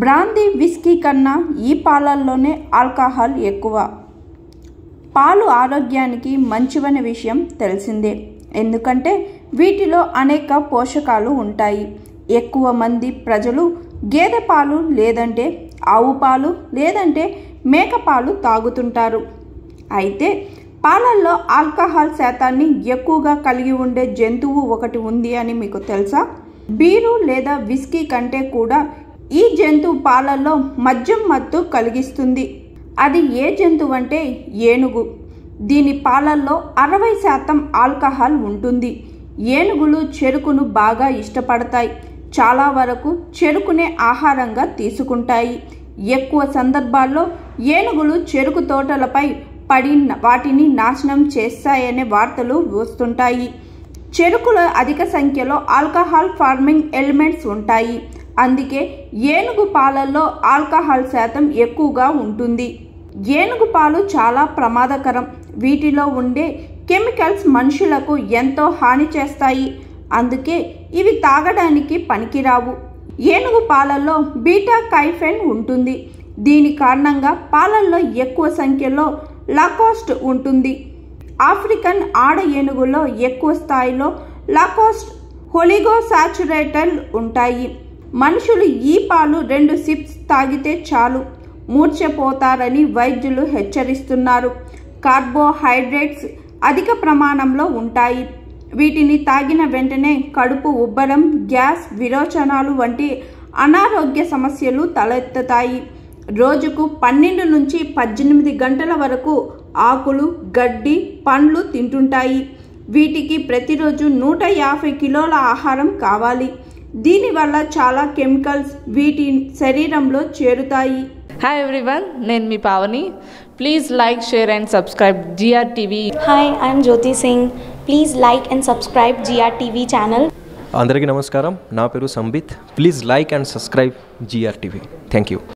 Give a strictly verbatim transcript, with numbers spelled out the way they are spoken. Brandy whisky కన్నా ఈ పాలల్లోనే alcohol ఎక్కువ. పాలు ఆరోగ్యానికి మంచివనే విషయం తెలిసిందే, ఎందుకంటే వీటిలో అనేక పోషకాలు ఉంటాయి. ఎక్కువ మంది ప్రజలు గేదె పాలు లేదంటే ఆవు పాలు లేదంటే మేక పాలు తాగుతుంటారు. అయితే పాలల్లో ఆల్కహాల్ శాతాన్ని ఎక్కువగా కలిగి ఉండే జంతువు ఒకటి ఉంది అని మీకు తెలుసా? బీరు లేదా విస్కీ కంటే కూడా ఈ జంతువు పాలల్లో మద్యం మత్తు కలిగిస్తుంది. అది ఏ జంతువు అంటే ఏనుగు. దీని పాలల్లో అరవై శాతం ఆల్కహాల్ ఉంటుంది. ఏనుగులు చెరుకును బాగా ఇష్టపడతాయి. చాలా వరకు చెరుకునే ఆహారంగా తీసుకుంటాయి. ఎక్కువ సందర్భాల్లో ఏనుగులు చెరుకు తోటలపై పడి వాటిని నాశనం చేస్తాయనే వార్తలు వస్తుంటాయి. చెరుకులో అధిక సంఖ్యలో ఆల్కహాల్ ఫార్మింగ్ ఎలిమెంట్స్ ఉంటాయి. అందుకే ఏనుగు పాలల్లో ఆల్కహాల్ శాతం ఎక్కువగా ఉంటుంది. ఏనుగు పాలు చాలా ప్రమాదకరం. వీటిలో ఉండే కెమికల్స్ మనుషులకు ఎంతో హాని చేస్తాయి. అందుకే ఇవి తాగడానికి పనికిరావు. ఏనుగు పాలల్లో బీటా కైఫెన్ ఉంటుంది. దీని కారణంగా పాలల్లో ఎక్కువ సంఖ్యలో లాకోస్ట్ ఉంటుంది. ఆఫ్రికన్ ఆడ ఏనుగులో ఎక్కువ స్థాయిలో లాకోస్ట్ హోలిగోసాచురేటల్ ఉంటాయి. మనుషులు ఈ పాలు రెండు సిప్స్ తాగితే చాలు మూర్చపోతారని వైద్యులు హెచ్చరిస్తున్నారు. కార్బోహైడ్రేట్స్ అధిక ప్రమాణంలో ఉంటాయి. వీటిని తాగిన వెంటనే కడుపు ఉబ్బరం, గ్యాస్, విరోచనాలు వంటి అనారోగ్య సమస్యలు తలెత్తుతాయి. రోజుకు పన్నెండు నుంచి పద్దెనిమిది గంటల వరకు ఆకులు, గడ్డి, పండ్లు తింటుంటాయి. వీటికి ప్రతిరోజు నూట యాభై కిలోల ఆహారం కావాలి. దీనివల్ల చాలా కెమికల్స్ వీటి శరీరంలో చేరుతాయి. హాయ్ ఎవ్రీవన్, నేను మీ Pavani. Please like, share and subscribe GR TV. Hi, I'm Jyoti Singh. Please like and subscribe GR TV channel. అందరికీ నమస్కారం, నా పేరు Sambit. Please like and subscribe GR TV. Thank you.